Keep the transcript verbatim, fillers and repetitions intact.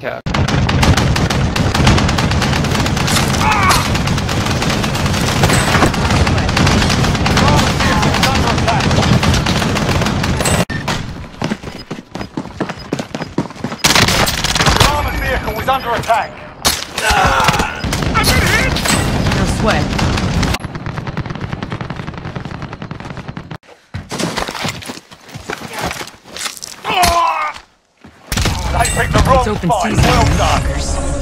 Yeah. Under attack. Ah, I've been hit. No sweat. They picked the wrong spot. Well done.